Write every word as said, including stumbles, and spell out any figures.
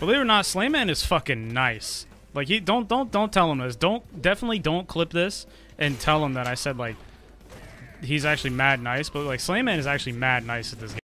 Believe it or not, Slayman is fucking nice. Like, he don't don't don't tell him this. Don't definitely don't clip this and tell him that I said like he's actually mad nice. But like, Slayman is actually mad nice at this game.